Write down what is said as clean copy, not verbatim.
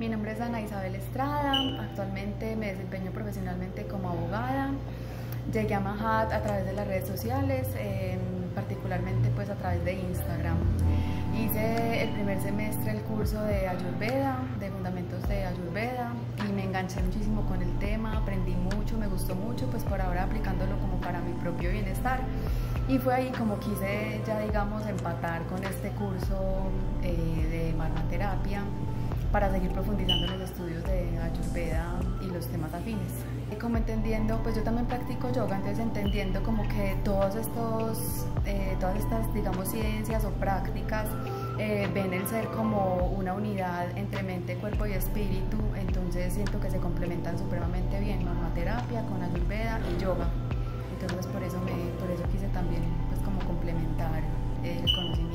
Mi nombre es Ana Isabel Estrada, actualmente me desempeño profesionalmente como abogada. Llegué a Mahat a través de las redes sociales, particularmente pues a través de Instagram. Hice el primer semestre el curso de Ayurveda, de fundamentos de Ayurveda, y me enganché muchísimo con el tema, aprendí mucho, me gustó mucho, pues por ahora aplicándolo como para mi propio bienestar. Y fue ahí como quise ya digamos empatar con este curso de marmaterapia para seguir profundizando en los estudios de Ayurveda y los temas afines. Como entendiendo, pues yo también practico yoga, entonces entendiendo como que todas estas digamos ciencias o prácticas ven el ser como una unidad entre mente, cuerpo y espíritu, entonces siento que se complementan supremamente bien, marmaterapia con Ayurveda y yoga. Entonces por eso quise también pues como complementar el conocimiento.